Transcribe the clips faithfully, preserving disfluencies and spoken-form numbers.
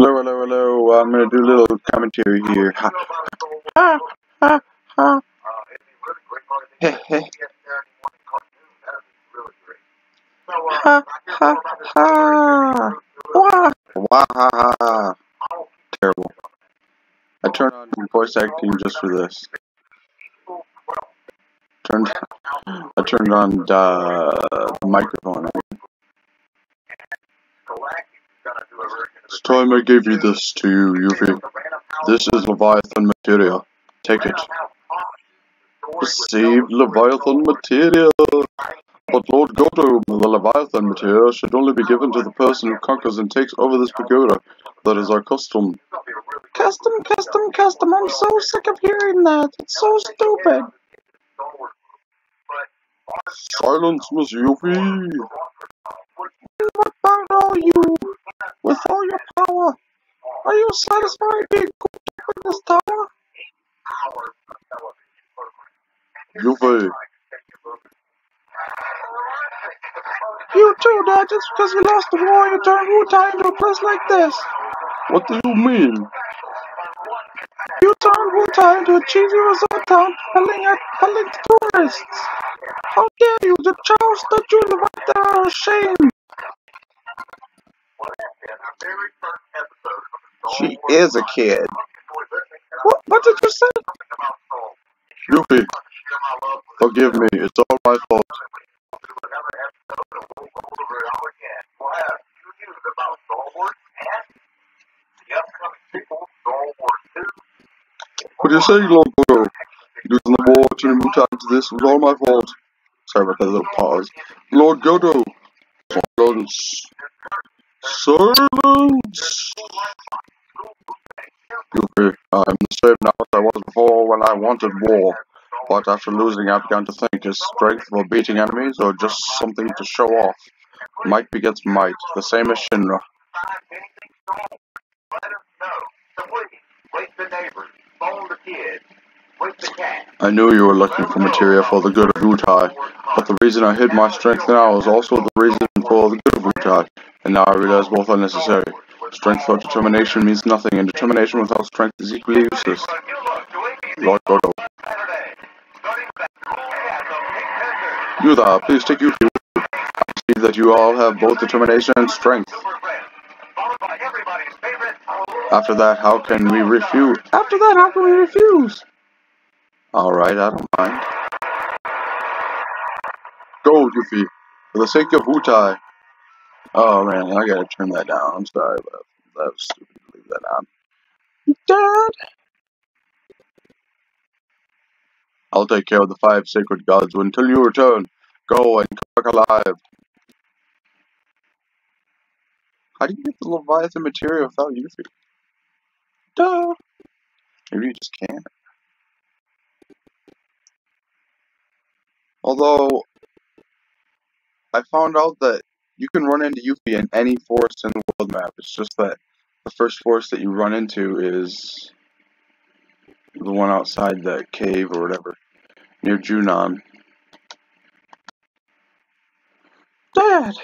Hello, hello, hello. I'm going to do a little commentary here. Ha, ha, ha, ha. Heh, heh. Ha, ha, ha. Wah, wah, ha, ha. Terrible. I turned on voice acting just for this. Turned, I turned on uh, the microphone. It's time I gave you this to you, Yuffie. This is Leviathan Materia. Take it. Save Leviathan Materia! But Lord Godo, the Leviathan Materia, should only be given to the person who conquers and takes over this pagoda. That is our custom. Custom, custom, custom, I'm so sick of hearing that. It's so stupid. Silence, Miss Yuffie. What about all you? With all your power, are you satisfied being cooped up in this tower? Yuffie. You too, Dad, just because we lost the war you turned Wutai into a place like this. What do you mean? You turned Wutai into a cheesy resort town pulling at pulling tourists. How dare you? The chows that you live up there are ashamed. She is a kid. What, what did you say? Yuffie, forgive me, it's all my fault. What do you say, Lord Godo? Losing the war to move time to this was all my fault. Sorry about that little pause. Lord Godo. Silence. Silence. Yuffie, I am the same now as I was before when I wanted war. But after losing, I've begun to think, is strength for beating enemies or just something to show off? Might begets might, the same as Shinra. I knew you were looking for materia for the good of Wutai, but the reason I hid my strength now is also the reason for the good of Wutai, and now I realize both are necessary. Strength without determination means nothing, and determination without strength is equally useless. Lord Godo. Yuda, please take you to I see that you all have both determination and strength. After that, how can we refuse? After that, how can we refuse? Alright, I don't mind. Go, Yuffie, for the sake of Wutai. Oh man, I gotta turn that down. I'm sorry, but that was stupid to leave that down. Dad! I'll take care of the five sacred gods until you return. Go and come back alive. How do you get the Leviathan Materia without Yuffie? Duh. Maybe you just can't. Although, I found out that you can run into Yuffie in any forest in the world map. It's just that the first forest that you run into is the one outside that cave or whatever, near Junon. Dad!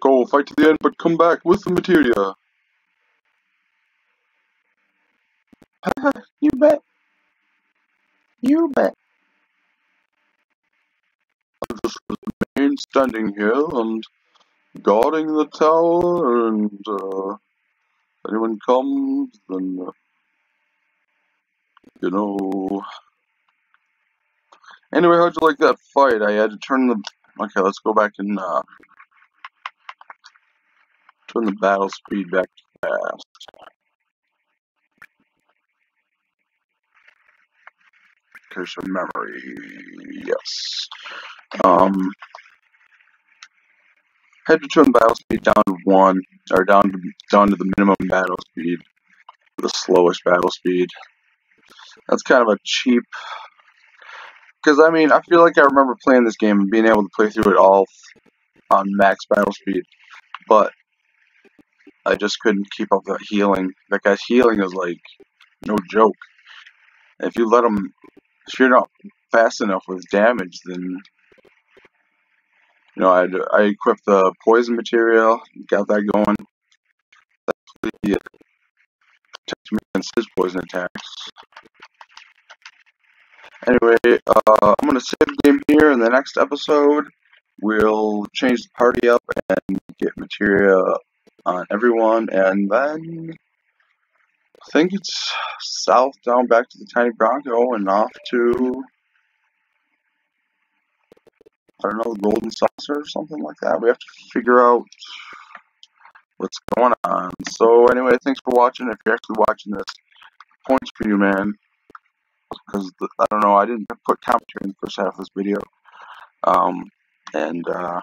Go fight to the end, but come back with the materia. You bet. You bet. I just remain standing here and guarding the tower, and uh, if anyone comes, then uh, you know. Anyway, how'd you like that fight? I had to turn the. Okay, let's go back and uh, turn the battle speed back to fast. Cursor memory. Yes. Um. Had to turn the battle speed down to one, or down to down to the minimum battle speed, the slowest battle speed. That's kind of a cheap, because I mean, I feel like I remember playing this game and being able to play through it all on max battle speed, but I just couldn't keep up that healing. That guy's healing is like no joke. If you let him, if you're not fast enough with damage, then you know. I I equipped the poison material, got that going. That's really it. Protects me against his poison attacks. Anyway, uh, I'm going to save the game here. In the next episode, we'll change the party up and get materia on everyone. And then, I think it's south, down back to the Tiny Bronco, and off to, I don't know, the Golden Saucer or something like that. We have to figure out what's going on. So anyway, thanks for watching. If you're actually watching this, points for you, man. Because, I don't know, I didn't put commentary in the first half of this video. Um, and uh,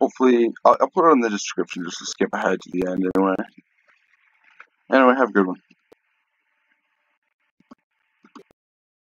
hopefully, I'll, I'll put it in the description just to skip ahead to the end anyway. Anyway, have a good one.